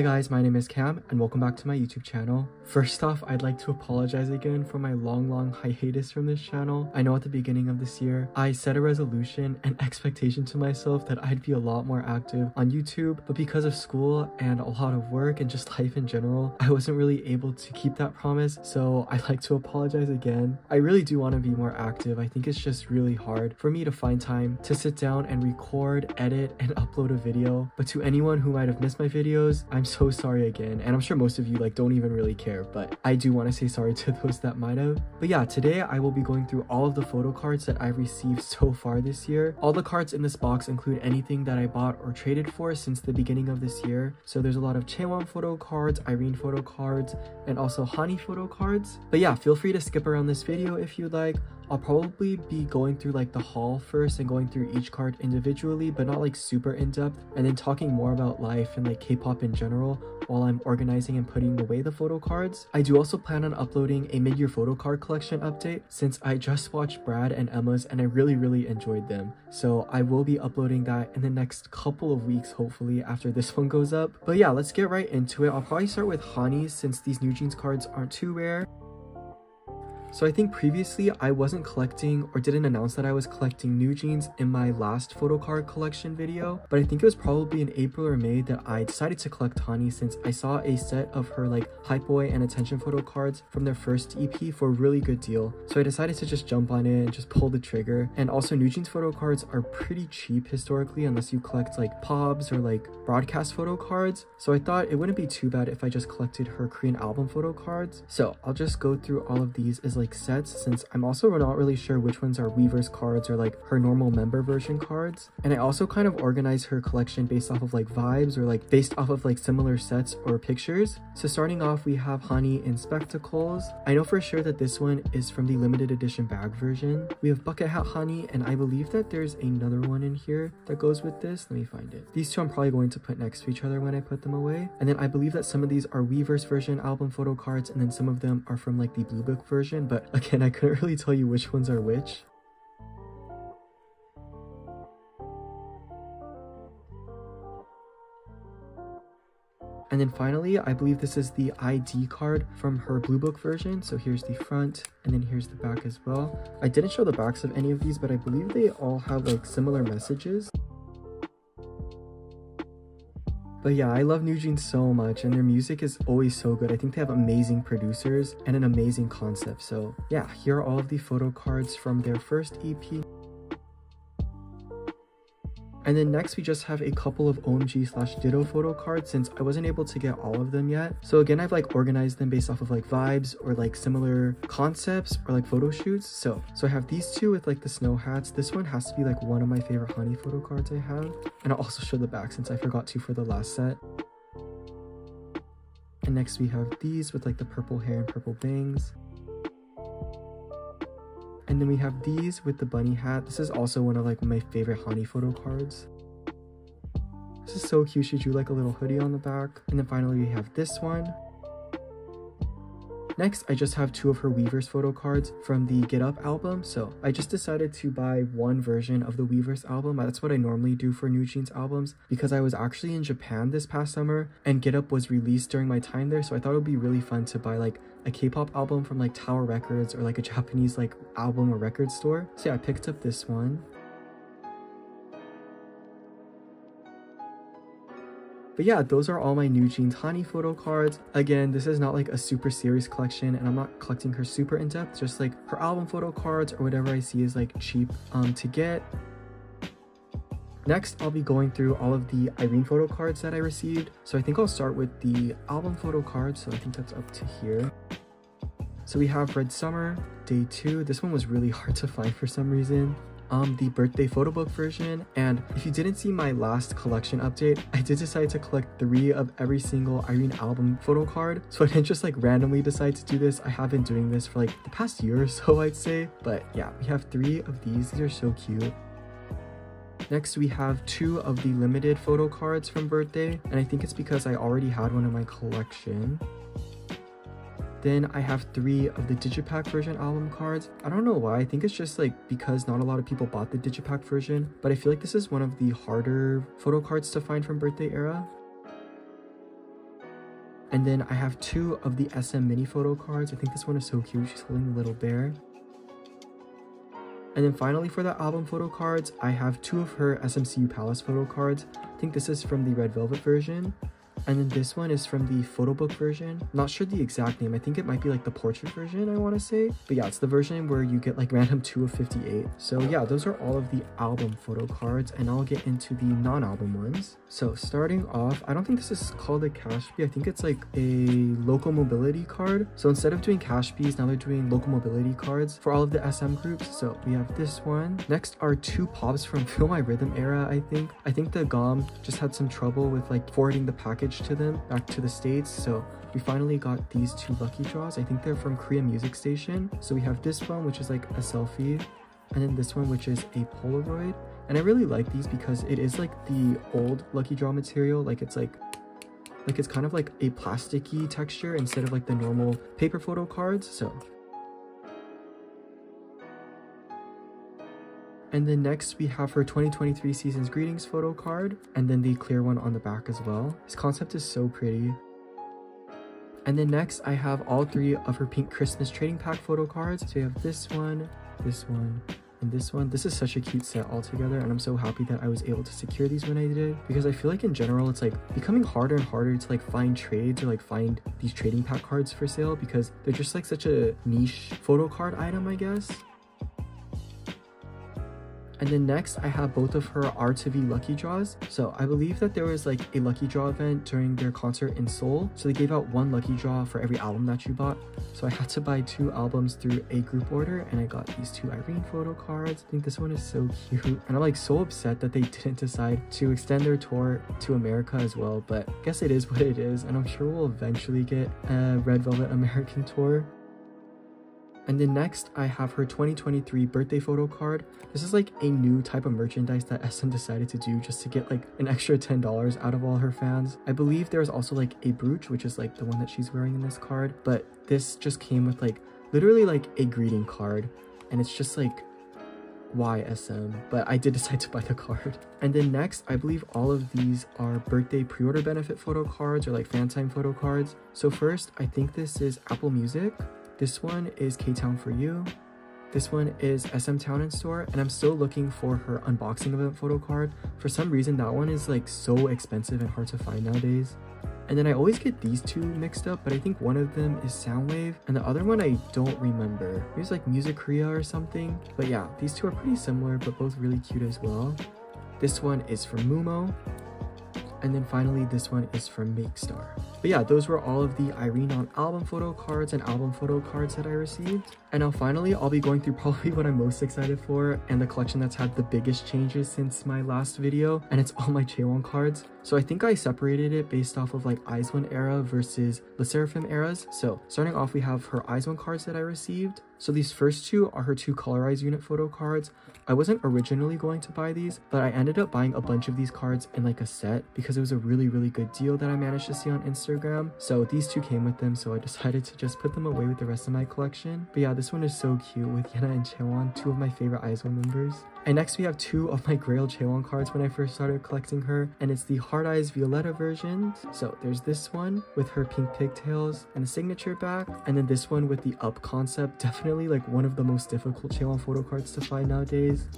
Hi guys, my name is Cam and welcome back to my YouTube channel. First off, I'd like to apologize again for my long hiatus from this channel. I know at the beginning of this year, I set a resolution and expectation to myself that I'd be a lot more active on YouTube, but because of school and a lot of work and just life in general, I wasn't really able to keep that promise, so I'd like to apologize again. I really do want to be more active. I think it's just really hard for me to find time to sit down and record, edit, and upload a video. But to anyone who might have missed my videos, I'm so sorry again, and I'm sure most of you don't even really care, but I do want to say sorry to those that might have. But yeah, today I will be going through all of the photo cards that I've received so far this year. All the cards in this box include anything that I bought or traded for since the beginning of this year. So there's a lot of Chaewon photo cards, Irene photo cards, and also Hanni photo cards. But yeah, feel free to skip around this video if you'd like. I'll probably be going through the haul first and going through each card individually, but not super in-depth, and then talking more about life and K-pop in general while I'm organizing and putting away the photo cards. I do also plan on uploading a mid-year photo card collection update since I just watched Brad and Emma's and I really enjoyed them. So I will be uploading that in the next couple of weeks, hopefully, after this one goes up. But yeah, let's get right into it. I'll probably start with Hanni since these NewJeans cards aren't too rare. So I think previously I wasn't collecting or didn't announce that I was collecting NewJeans in my last photo card collection video, but I think it was probably in April or May that I decided to collect Hanni since I saw a set of her Hype Boy and Attention photo cards from their first EP for a really good deal. So I decided to just jump on it and just pull the trigger. And also NewJeans photo cards are pretty cheap historically unless you collect POBs or broadcast photo cards. So I thought it wouldn't be too bad if I just collected her Korean album photo cards. So I'll just go through all of these as sets since I'm also not really sure which ones are Weverse cards or her normal member version cards. And I also kind of organized her collection based off of vibes or based off of similar sets or pictures. So starting off, we have Hanni in spectacles. I know for sure that this one is from the limited edition bag version. We have bucket hat Hanni, and I believe that there's another one in here that goes with this. Let me find it. These two I'm probably going to put next to each other when I put them away. And then I believe that some of these are Weverse version album photo cards, and then some of them are from the Blue Book version. But again, I couldn't really tell you which ones are which. And then finally, I believe this is the ID card from her Blue Book version. So here's the front, and then here's the back as well. I didn't show the backs of any of these, but I believe they all have similar messages. But yeah, I love NewJeans so much, and their music is always so good. I think they have amazing producers and an amazing concept. So yeah, here are all of the photo cards from their first EP. And then next, we just have a couple of OMG/Ditto photo cards since I wasn't able to get all of them yet. So again, I've organized them based off of vibes or similar concepts or photo shoots. So I have these two with the snow hats. This one has to be one of my favorite Hanni photo cards I have. And I'll also show the back since I forgot to for the last set. And next we have these with the purple hair and purple bangs. And then we have these with the bunny hat. This is also one of my favorite Hanni photo cards. This is so cute. She drew a little hoodie on the back. And then finally we have this one. Next, I just have two of her Weverse photo cards from the Get Up album. So I just decided to buy one version of the Weverse album. That's what I normally do for NewJeans albums because I was actually in Japan this past summer and Get Up was released during my time there. So I thought it would be really fun to buy a K-pop album from Tower Records or a Japanese album or record store. So yeah, I picked up this one. But yeah, those are all my NewJeans Hanni photo cards. Again, this is not a super serious collection and I'm not collecting her super in depth, just her album photo cards or whatever I see is cheap to get. Next, I'll be going through all of the Irene photo cards that I received. So I think I'll start with the album photo card. So I think that's up to here. So we have Red Summer, Day 2. This one was really hard to find for some reason. The birthday photo book version, and if you didn't see my last collection update, I did decide to collect 3 of every single Irene album photo card. So I didn't just randomly decide to do this. I have been doing this for the past year or so, I'd say. But yeah, we have 3 of these. These are so cute. Next, we have 2 of the limited photo cards from Birthday, and I think it's because I already had one in my collection. Then I have 3 of the Digipack version album cards. I don't know why. I think it's just because not a lot of people bought the Digipack version, but I feel this is one of the harder photo cards to find from Birthday era. And then I have two of the SM mini photo cards. I think this one is so cute. She's holding the little bear. And then finally for the album photo cards, I have two of her SMCU Palace photo cards. I think this is from the Red Velvet version. And then this one is from the photo book version. Not sure the exact name. I think it might be like the portrait version, I want to say. But yeah, it's the version where you get like random 2 of 58. So yeah, those are all of the album photo cards. And I'll get into the non-album ones. So starting off, I don't think this is called a cash fee. I think it's like a local mobility card. So instead of doing cash fees, now they're doing local mobility cards for all of the SM groups. So we have this one. Next are 2 pops from Feel My Rhythm era, I think. I think the GOM just had some trouble with like forwarding the package to them back to the States, so we finally got these 2 lucky draws. I think they're from Korea Music Station. So we have this one, which is like a selfie, and then this one, which is a Polaroid. And I really like these because it is like the old lucky draw material, like it's kind of like a plasticky texture instead of like the normal paper photo cards. So and then next we have her 2023 season's greetings photo card, and then the clear one on the back as well. This concept is so pretty. And then next I have all 3 of her pink Christmas trading pack photo cards. So we have this one, this one, and this one. This is such a cute set altogether, and I'm so happy that I was able to secure these when I did, because I feel like in general it's like becoming harder and harder to like find trades or like find these trading pack cards for sale, because they're just like such a niche photo card item, I guess. And then next I have both of her RTV lucky draws. So I believe that there was like a lucky draw event during their concert in Seoul. So they gave out 1 lucky draw for every album that you bought. So I had to buy 2 albums through a group order, and I got these 2 Irene photo cards. I think this one is so cute. And I'm like so upset that they didn't decide to extend their tour to America as well, but I guess it is what it is. And I'm sure we'll eventually get a Red Velvet American tour. And then next I have her 2023 birthday photo card. This is like a new type of merchandise that SM decided to do just to get like an extra $10 out of all her fans. I believe there's also like a brooch, which is like the one that she's wearing in this card, but this just came with like literally like a greeting card, and it's just like, why SM? But I did decide to buy the card. And then next I believe all of these are birthday pre-order benefit photo cards or like fan time photo cards. So first I think this is Apple Music. This one is K-Town for You. This one is SM Town and Store, and I'm still looking for her unboxing event photo card. For some reason, that one is like so expensive and hard to find nowadays. And then I always get these 2 mixed up, but I think one of them is Soundwave, and the other one I don't remember. It was like Music Korea or something. But yeah, these 2 are pretty similar, but both really cute as well. This one is from Mumo. And then finally, this one is from MakeStar. But yeah, those were all of the Irene on album photo cards and album photo cards that I received. And now finally, I'll be going through probably what I'm most excited for and the collection that's had the biggest changes since my last video. And it's all my Chaewon cards. So I think I separated it based off of like IZ*ONE era versus Le Sserafim eras. So starting off, we have her IZ*ONE cards that I received. So these first 2 are her 2 colorized unit photo cards. I wasn't originally going to buy these, but I ended up buying a bunch of these cards in like a set because it was a really good deal that I managed to see on Instagram. So these 2 came with them, so I decided to just put them away with the rest of my collection. But yeah, this one is so cute with Yena and Chaewon, 2 of my favorite IZ*ONE members. And next we have 2 of my Grail Chaewon cards when I first started collecting her, and it's the Heart Eyes Violetta version. So there's this one with her pink pigtails and a signature back, and then this one with the up concept. Definitely like one of the most difficult Chaewon photo cards to find nowadays.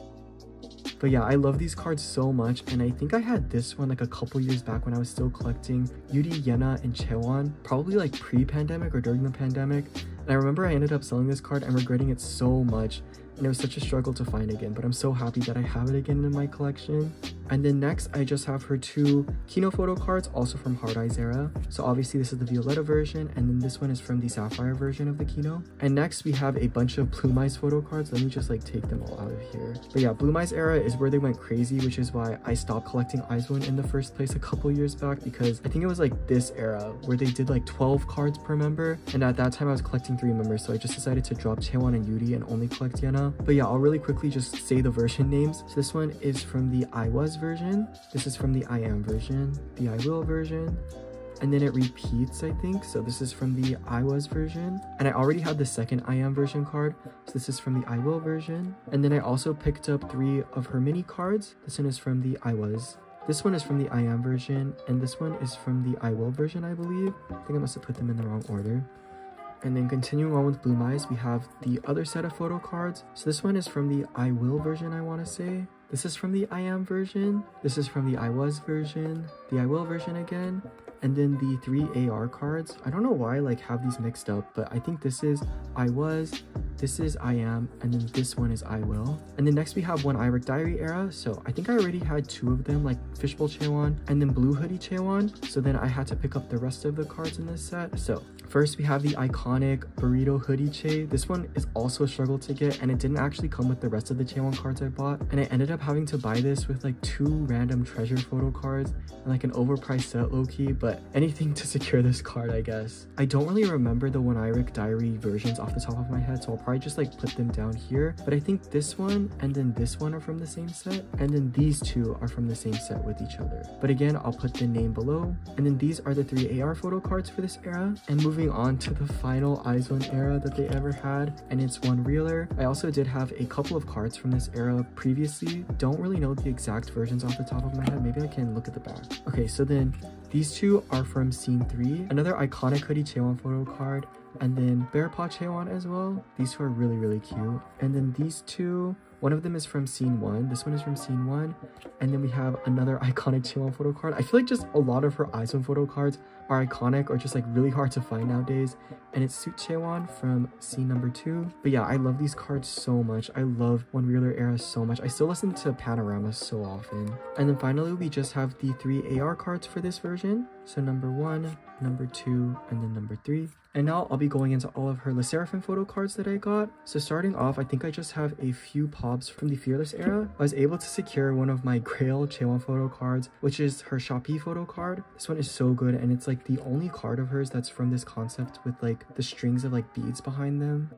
But yeah, I love these cards so much, and I think I had this one like a couple years back when I was still collecting Yuri, Yena, and Chaewon, probably like pre-pandemic or during the pandemic. And I remember I ended up selling this card and regretting it so much, and it was such a struggle to find again, but I'm so happy that I have it again in my collection. And then next I just have her 2 Kino photo cards, also from Heart Eyes era. So obviously this is the Violetta version, and then this one is from the Sapphire version of the Kino. And next we have a bunch of Bloom Eyes photo cards. Let me just like take them all out of here. But yeah, Bloom Eyes era is where they went crazy, which is why I stopped collecting IZ*ONE in the first place a couple years back, because I think it was like this era where they did like 12 cards per member, and at that time I was collecting 3 members, so I just decided to drop Chaewon and Yuri and only collect Yena. But yeah, I'll really quickly just say the version names. So this one is from the I Was version, this is from the I Am version, the I Will version, and then it repeats, I think. So this is from the I Was version, and I already had the second I Am version card, so this is from the I Will version. And then I also picked up 3 of her mini cards. This one is from the I Was, This one is from the I Am version, and this one is from the I Will version, I believe. I think I must have put them in the wrong order. And then continuing on with Bloom Eyes, we have the other set of photo cards. So this one is from the I Will version, I want to say. This is from the I Am version. This is from the I Was version. The I Will version again. And then the three AR cards. I don't know why I like have these mixed up, but I think this is I Was, this is I Am, and then this one is I Will. And then next we have One Iric Diary era. So I think I already had two of them, like Fishbowl Chaewon and then Blue Hoodie Chaewon. So then I had to pick up the rest of the cards in this set. So first we have the iconic Burrito Hoodie Chae. This one is also a struggle to get, and it didn't actually come with the rest of the Chaewon cards I bought. And I ended up having to buy this with like two random treasure photo cards and like an overpriced set low-key, but anything to secure this card, I guess. I don't really remember the One Iric Diary versions off the top of my head, so I'll probably just like put them down here. But I think this one and then this one are from the same set, and then these two are from the same set with each other. But again, I'll put the name below. And then these are the three AR photo cards for this era. And moving on to the final IZ*ONE era that they ever had, and it's One Reeler. I also did have a couple of cards from this era previously. Don't really know the exact versions off the top of my head. Maybe I can look at the back. Okay, so then these two are from Scene 3, another iconic Hoodie Chaewon photo card, and then Bear Paw Chaewon as well. These two are really, really cute. And then these two, one of them is from Scene 1, this one is from Scene 1, and then we have another iconic Chaewon photo card. I feel like just a lot of her IZ*ONE photo cards are iconic or just like really hard to find nowadays, and it's Suit Chaewon from Scene number 2. But yeah, I love these cards so much. I love One Reeler era so much. I still listen to Panorama so often. And then finally, we just have the three AR cards for this version. So number 1, number 2, and then number 3. And now I'll be going into all of her Le Sserafim photo cards that I got. So starting off, I think I just have a few pops from the Fearless era. I was able to secure one of my Grail Chaewon photo cards, which is her Shopee photo card. This one is so good, and it's like the only card of hers that's from this concept with like the strings of like beads behind them,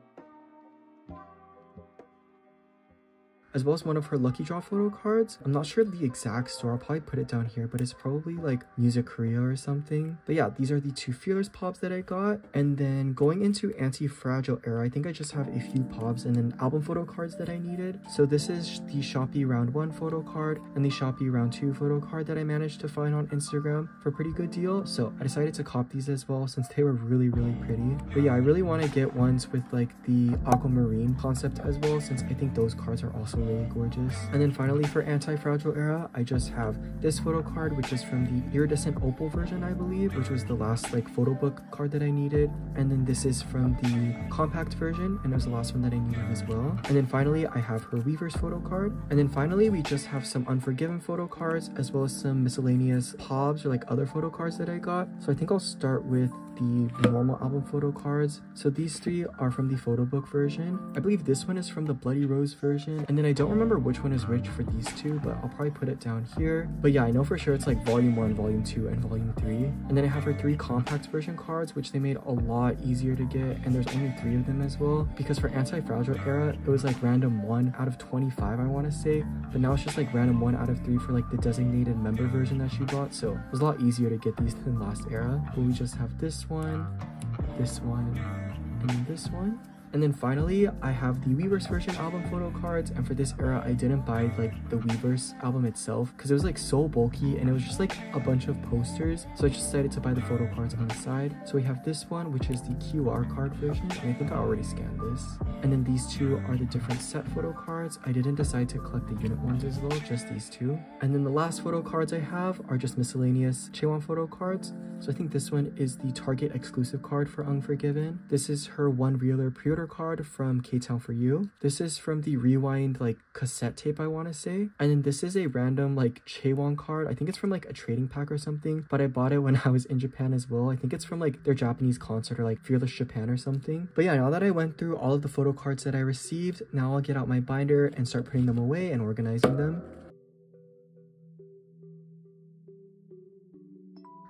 as well as one of her Lucky Draw photo cards. I'm not sure the exact store, I'll probably put it down here, but it's probably like Music Korea or something. But yeah, these are the two Fearless pops that I got. And then going into Anti-Fragile era, I think I just have a few pops and then album photo cards that I needed. So this is the Shopee Round 1 photo card and the Shopee Round 2 photo card that I managed to find on Instagram for a pretty good deal. So I decided to cop these as well since they were really, really pretty. But yeah, I really want to get ones with like the Aquamarine concept as well, since I think those cards are also really gorgeous. And then finally for Anti-Fragile era, I just have this photo card, which is from the Iridescent Opal version, I believe, which was the last like photo book card that I needed. And then this is from the compact version, and it was the last one that I needed as well. And then finally I have her Weverse photo card. And then finally we just have some Unforgiven photo cards, as well as some miscellaneous POBs or like other photo cards that I got. So I think I'll start with the normal album photo cards. So these three are from the photo book version. I believe this one is from the Bloody Rose version, and then I don't remember which one is which for these two, but I'll probably put it down here. But yeah, I know for sure it's like volume 1, volume 2, and volume 3. And then I have her three compact version cards, which they made a lot easier to get, and there's only three of them as well, because for Anti-Fragile era it was like random 1 out of 25, I want to say, but now it's just like random 1 out of 3 for like the designated member version that she bought. So it was a lot easier to get these than last era. But we just have this one, and this one. And then finally, I have the Weverse version album photo cards. And for this era, I didn't buy like the Weverse album itself because it was like so bulky and it was just like a bunch of posters. So I just decided to buy the photo cards on the side. So we have this one, which is the QR card version. And I think I already scanned this. And then these two are the different set photo cards. I didn't decide to collect the unit ones as well, just these two. And then the last photo cards I have are just miscellaneous Chaewon photo cards. So I think this one is the Target exclusive card for Unforgiven. This is her One Reeler pre-order card from K-Town for You. This is from the Rewind like cassette tape, I want to say. And then this is a random like Chaewon card. I think it's from like a trading pack or something, but I bought it when I was in Japan as well. I think it's from like their Japanese concert or like Fearless Japan or something. But yeah, now that I went through all of the photo cards that I received, now I'll get out my binder and start putting them away and organizing them.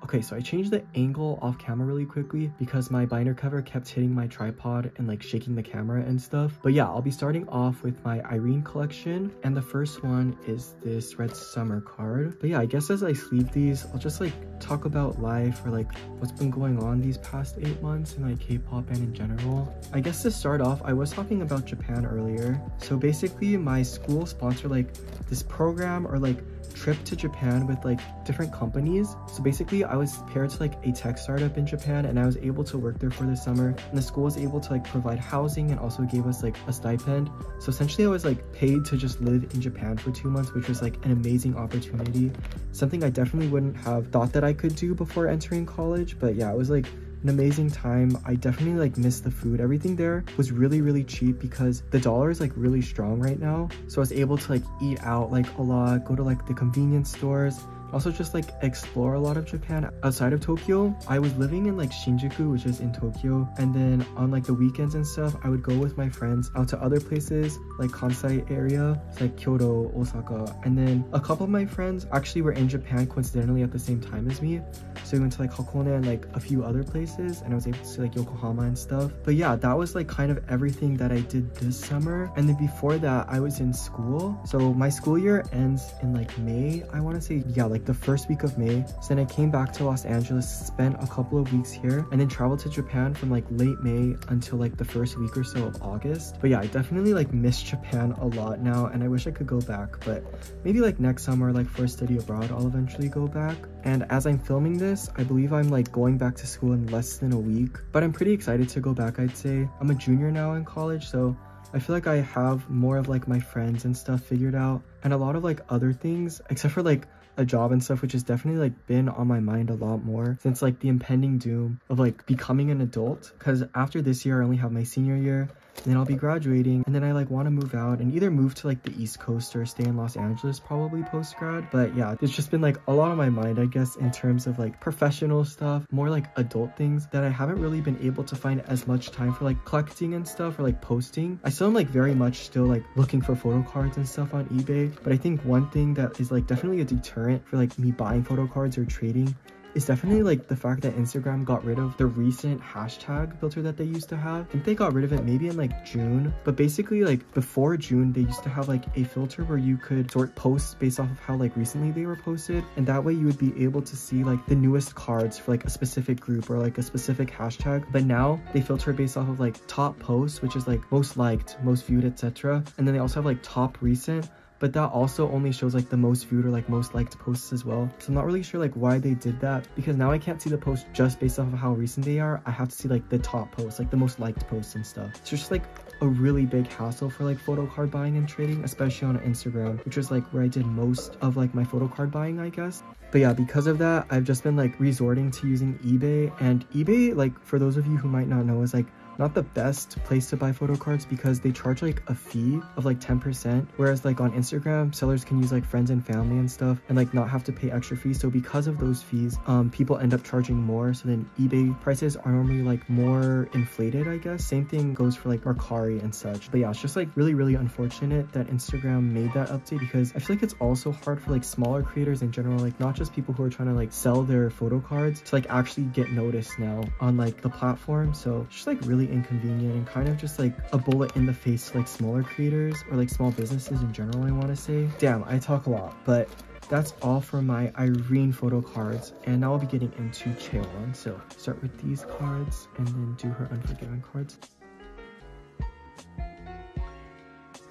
Okay, so I changed the angle off camera really quickly because my binder cover kept hitting my tripod and like shaking the camera and stuff. But yeah, I'll be starting off with my Irene collection, and the first one is this Red Summer card. But yeah, I guess as I sleep these, I'll just like talk about life or like what's been going on these past 8 months in like K-pop and in general. I guess to start off, I was talking about Japan earlier. So basically my school sponsored like this program or like trip to Japan with like different companies. So basically I was paired to like a tech startup in Japan, and I was able to work there for the summer, and the school was able to like provide housing and also gave us like a stipend. So essentially I was like paid to just live in Japan for 2 months, which was like an amazing opportunity, something I definitely wouldn't have thought that I could do before entering college. But yeah, it was like an amazing time. I definitely like missed the food. Everything there was really cheap because the dollar is like really strong right now, so I was able to like eat out like a lot, go to like the convenience stores, also just like explore a lot of Japan outside of Tokyo. I was living in like Shinjuku, which is in Tokyo, and then on like the weekends and stuff I would go with my friends out to other places like Kansai area, like Kyoto, Osaka, and then a couple of my friends actually were in Japan coincidentally at the same time as me. So we went to like Hakone and like a few other places, and I was able to see like Yokohama and stuff. But yeah, that was like kind of everything that I did this summer. And then before that I was in school. So my school year ends in like May, I want to say, yeah, like the first week of May. So then I came back to Los Angeles, spent a couple of weeks here, and then traveled to Japan from like late May until like the first week or so of August. But yeah, I definitely like miss Japan a lot now, and I wish I could go back, but maybe like next summer, like for a study abroad, I'll eventually go back. And as I'm filming this, I believe I'm like going back to school in less than a week, but I'm pretty excited to go back, I'd say. I'm a junior now in college, so I feel like I have more of like my friends and stuff figured out, and a lot of like other things, except for like a job and stuff, which has definitely like been on my mind a lot more since like the impending doom of like becoming an adult. Because after this year I only have my senior year, and then I'll be graduating, and then I like want to move out and either move to like the East Coast or stay in Los Angeles probably post-grad. But yeah, it's just been like a lot on my mind, I guess, in terms of like professional stuff, more like adult things that I haven't really been able to find as much time for, like collecting and stuff or like posting. I still am like very much still like looking for photo cards and stuff on eBay, but I think one thing that is like definitely a deterrent for like me buying photo cards or trading is definitely like the fact that Instagram got rid of the recent hashtag filter that they used to have. I think they got rid of it maybe in like June, but basically like before June they used to have like a filter where you could sort posts based off of how like recently they were posted, and that way you would be able to see like the newest cards for like a specific group or like a specific hashtag. But now they filter based off of like top posts, which is like most liked, most viewed, etc. And then they also have like top recent, but that also only shows like the most viewed or like most liked posts as well. So I'm not really sure like why they did that, because now I can't see the post just based off of how recent they are. I have to see like the top posts, like the most liked posts and stuff. So it's just like a really big hassle for like photo card buying and trading, especially on Instagram, which was like where I did most of like my photo card buying, I guess. But yeah, because of that, I've just been like resorting to using eBay. And eBay, like for those of you who might not know, is like not the best place to buy photo cards because they charge like a fee of like 10%, whereas like on Instagram sellers can use like friends and family and stuff and like not have to pay extra fees. So because of those fees, people end up charging more, so then eBay prices are normally like more inflated, I guess. Same thing goes for like Mercari and such. But yeah, it's just like really unfortunate that Instagram made that update, because I feel like it's also hard for like smaller creators in general, like not just people who are trying to like sell their photo cards, to like actually get noticed now on like the platform. So it's just like really inconvenient and kind of just like a bullet in the face to like smaller creators or like small businesses in general, I want to say. Damn, I talk a lot, but that's all for my Irene photo cards, and now I'll be getting into Chaewon. So start with these cards and then do her Unforgiven cards.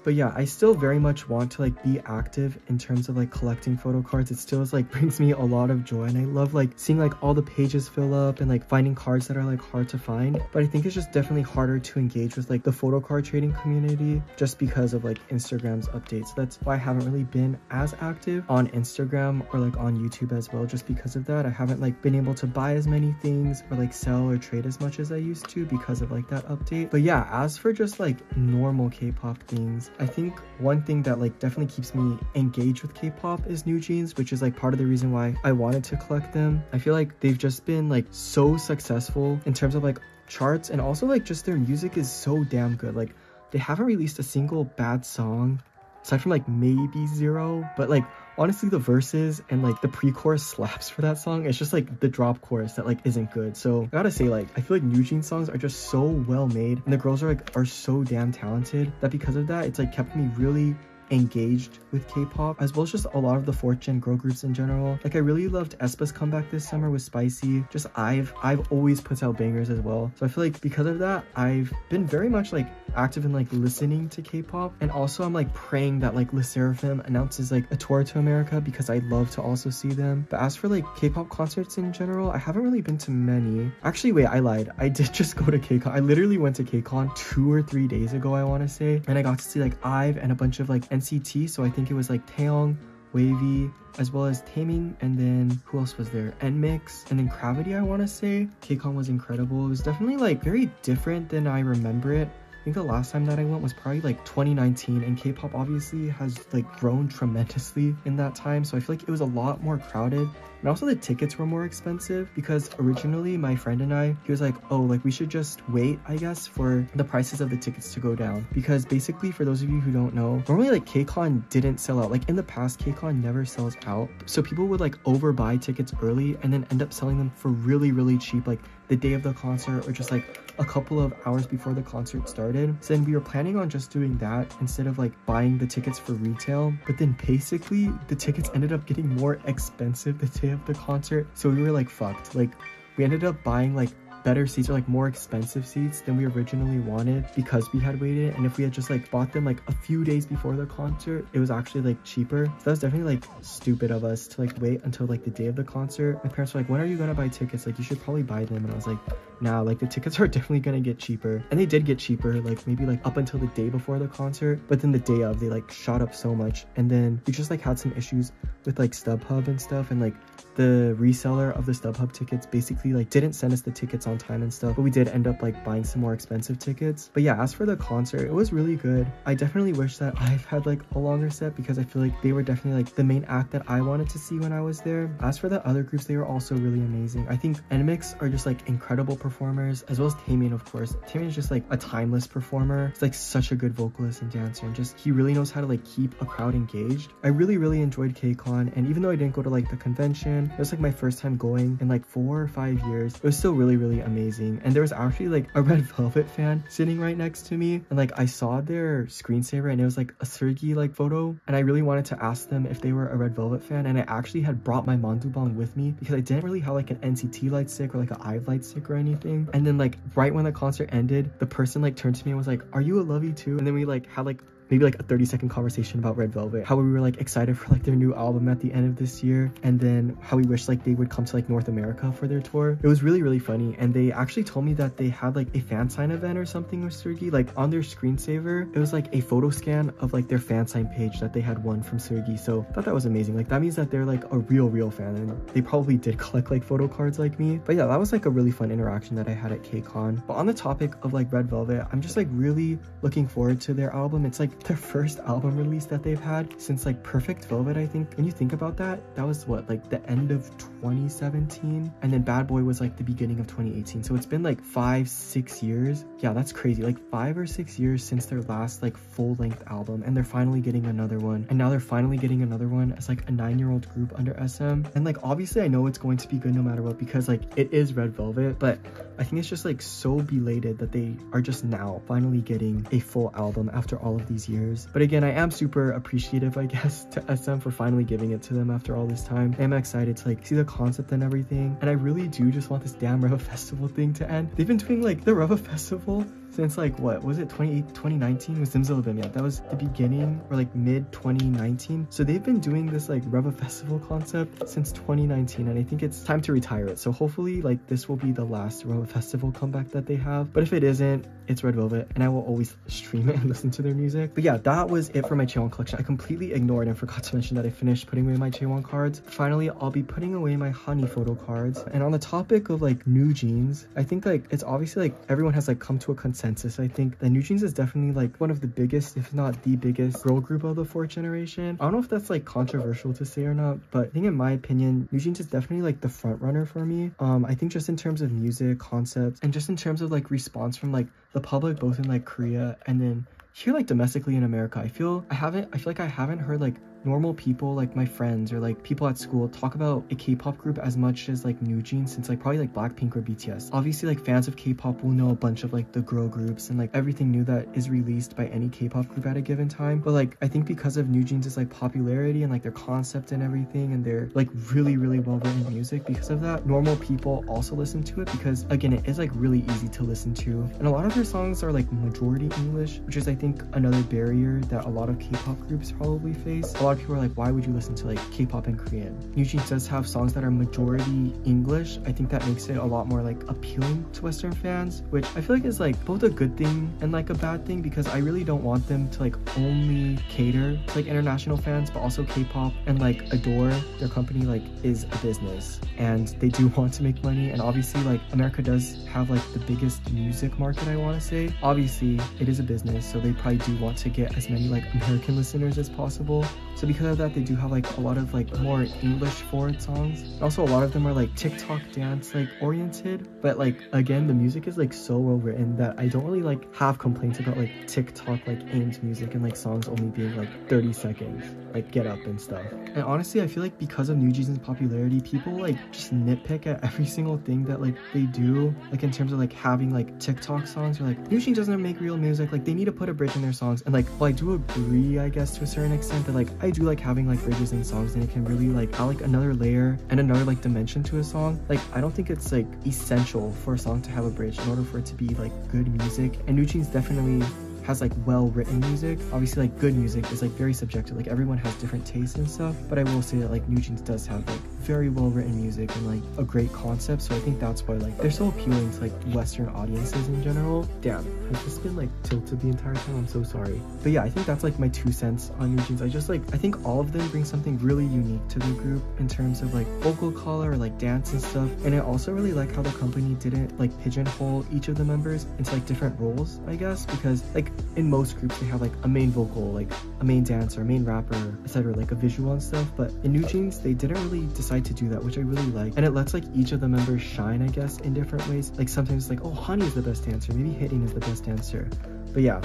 But yeah, I still very much want to like be active in terms of like collecting photo cards. It still is like brings me a lot of joy, and I love like seeing like all the pages fill up and like finding cards that are like hard to find. But I think it's just definitely harder to engage with like the photo card trading community just because of like Instagram's updates. That's why I haven't really been as active on Instagram or like on YouTube as well, just because of that. I haven't like been able to buy as many things or like sell or trade as much as I used to because of like that update. But yeah, as for just like normal K-pop things, I think one thing that like definitely keeps me engaged with K-pop is NewJeans, which is like part of the reason why I wanted to collect them. I feel like they've just been like so successful in terms of like charts, and also like just their music is so damn good. Like they haven't released a single bad song aside from like maybe Zero, but like honestly the verses and like the pre-chorus slaps for that song. It's just like the drop chorus that like isn't good. So I gotta say, like, I feel like NewJeans songs are just so well made, and the girls are like so damn talented that because of that, it's like kept me really engaged with K-pop, as well as just a lot of the 4th gen girl groups in general. Like, I really loved Aespa's comeback this summer with Spicy. Just I've always put out bangers as well, so I feel like because of that, I've been very much like active in like listening to K-pop. And also I'm like praying that like Le Sserafim announces like a tour to America, because I'd love to also see them. But as for like K-pop concerts in general, I haven't really been to many. Actually, wait, I lied, I did just go to K-Con. I literally went to K-Con 2 or 3 days ago, I want to say, and I got to see like IVE and a bunch of like NCT. So I think it was like Taeyong, Wavy, as well as Taemin, and then who else was there? NMIX, and then Gravity, I want to say. K-Con was incredible. It was definitely like very different than I remember it. I think the last time that I went was probably like 2019, and K-pop obviously has like grown tremendously in that time, so I feel like it was a lot more crowded. And also the tickets were more expensive, because originally my friend and I, he was like, oh, like we should just wait, I guess, for the prices of the tickets to go down. Because basically, for those of you who don't know, normally like K-Con didn't sell out. Like in the past, K-Con never sells out, so people would like overbuy tickets early and then end up selling them for really really cheap, like the day of the concert or just like a couple of hours before the concert started. So then we were planning on just doing that instead of like buying the tickets for retail. But then basically the tickets ended up getting more expensive the day of the concert, so we were like fucked. Like we ended up buying like better seats, or like more expensive seats than we originally wanted, because we had waited. And if we had just like bought them like a few days before the concert, it was actually like cheaper. So that was definitely like stupid of us to like wait until like the day of the concert. My parents were like, when are you gonna buy tickets? Like, you should probably buy them. And I was like, nah, like the tickets are definitely gonna get cheaper. And they did get cheaper, like maybe like up until the day before the concert, but then the day of, they like shot up so much. And then we just like had some issues with like StubHub and stuff, and like the reseller of the StubHub tickets basically like didn't send us the tickets on time and stuff. But we did end up like buying some more expensive tickets. But yeah, as for the concert, it was really good. I definitely wish that I've had like a longer set, because I feel like they were definitely like the main act that I wanted to see when I was there. As for the other groups, they were also really amazing. I think NMIX are just like incredible performers, as well as Taemin, of course. Taemin is just like a timeless performer. He's like such a good vocalist and dancer, and just he really knows how to like keep a crowd engaged. I really enjoyed K-Con, and even though I didn't go to like the convention, it was like my first time going in like 4 or 5 years. It was still really amazing. And there was actually like a Red Velvet fan sitting right next to me, and like I saw their screensaver and it was like a Seulgi like photo, and I really wanted to ask them if they were a Red Velvet fan. And I actually had brought my Mandubong with me, because I didn't really have like an NCT light stick or like an IVE light stick or anything. And then like right when the concert ended, the person like turned to me and was like, are you a Lovey too? And then we like had like maybe like a 30-second conversation about Red Velvet, how we were like excited for like their new album at the end of this year, and then how we wish like they would come to like North America for their tour. It was really funny. And they actually told me that they had like a fan sign event or something with Seulgi. Like on their screensaver, it was like a photo scan of like their fan sign page that they had won from Seulgi. So I thought that was amazing. Like that means that they're like a real fan, and they probably did collect like photo cards like me. But yeah, that was like a really fun interaction that I had at K-Con. But on the topic of like Red Velvet, I'm just like really looking forward to their album. It's like their first album release that they've had since like Perfect Velvet, I think. When you think about that, that was what, like the end of 2017, and then Bad Boy was like the beginning of 2018. So it's been like 5-6 years. Yeah, that's crazy. Like 5 or 6 years since their last like full-length album, and they're finally getting another one. And now they're finally getting another one as like a 9-year-old group under SM. And like obviously I know it's going to be good no matter what, because like it is Red Velvet, but I think it's just like so belated that they are just now finally getting a full album after all of these years. But again, I am super appreciative, I guess, to SM for finally giving it to them after all this time. I'm excited to like see the concept and everything, and I really do just want this damn Reva Festival thing to end. They've been doing like the Reva Festival since like, what was it, 2019 with Zimzalabim? Yeah, that was the beginning or like mid 2019. So they've been doing this like Reva Festival concept since 2019, and I think it's time to retire it. So hopefully like this will be the last Reva Festival comeback that they have. But if it isn't, it's Red Velvet, and I will always stream it and listen to their music. But yeah, that was it for my Chaewon collection. I completely ignored and forgot to mention that I finished putting away my Chaewon cards. Finally, I'll be putting away my Hanni photo cards. And on the topic of like NewJeans, I think like it's obviously like everyone has like come to a consensus. I think that NewJeans is definitely like one of the biggest, if not the biggest, girl group of the 4th generation. I don't know if that's like controversial to say or not, but I think in my opinion, NewJeans is definitely like the front runner for me. I think just in terms of music, concepts, and just in terms of like response from like the public, both in like Korea and then here like domestically in America. I feel like I haven't heard like normal people like my friends or like people at school talk about a K-pop group as much as like NewJeans since like probably like Blackpink or BTS. Obviously like fans of K-pop will know a bunch of like the girl groups and like everything new that is released by any K-pop group at a given time, but like I think because of NewJeans' like popularity and like their concept and everything and their like really well-written music, because of that normal people also listen to it because again it is like really easy to listen to, and a lot of their songs are like majority English, which is I think another barrier that a lot of K-pop groups probably face. A lot of people are like, why would you listen to like K-pop in Korean? NewJeans does have songs that are majority English. I think that makes it a lot more like appealing to Western fans, which I feel like is like both a good thing and like a bad thing, because I really don't want them to like only cater to like international fans, but also K-pop and like adore their company like is a business and they do want to make money. And obviously like America does have like the biggest music market, I want to say. Obviously it is a business, so they probably do want to get as many like American listeners as possible. So because of that, they do have like a lot of like more English forward songs, and also a lot of them are like TikTok dance like oriented, but like again the music is like so well written that I don't really like have complaints about like TikTok like aimed music and like songs only being like 30 seconds like Get Up and stuff. And honestly I feel like because of NewJeans' popularity, people like just nitpick at every single thing that like they do, like in terms of like having like TikTok songs or like NewJeans doesn't make real music, like they need to put a bridge in their songs. And like while I do agree I guess to a certain extent that like I do like having like bridges in songs and it can really like add like another layer and another like dimension to a song, like I don't think it's like essential for a song to have a bridge in order for it to be like good music. And NewJeans definitely has like well-written music. Obviously like good music is like very subjective, like everyone has different tastes and stuff, but I will say that like NewJeans does have like very well-written music and like a great concept, so I think that's why like they're so appealing to like Western audiences in general. Damn, I've just been like tilted the entire time, I'm so sorry. But yeah, I think that's like my 2 cents on NewJeans. I think all of them bring something really unique to the group in terms of like vocal color or like dance and stuff, and I also really like how the company didn't like pigeonhole each of the members into like different roles, I guess, because like in most groups they have like a main vocal, like a main dancer, a main rapper, etc., like a visual and stuff, but in NewJeans they didn't really decide to do that, which I really like, and it lets like each of the members shine, I guess, in different ways. Like sometimes like, oh, Hanni is the best dancer, maybe Hitting is the best dancer. But yeah,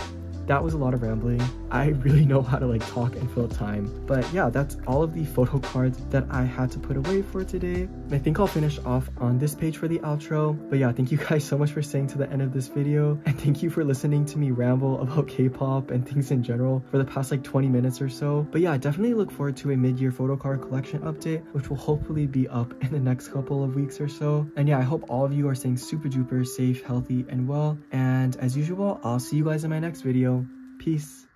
that was a lot of rambling. I really know how to like talk and fill time. But yeah, that's all of the photo cards that I had to put away for today. And I think I'll finish off on this page for the outro. But yeah, thank you guys so much for staying to the end of this video. And thank you for listening to me ramble about K-pop and things in general for the past like 20 minutes or so. But yeah, I definitely look forward to a mid-year photo card collection update, which will hopefully be up in the next couple of weeks or so. And yeah, I hope all of you are staying super duper safe, healthy, and well. And as usual, I'll see you guys in my next video. Peace.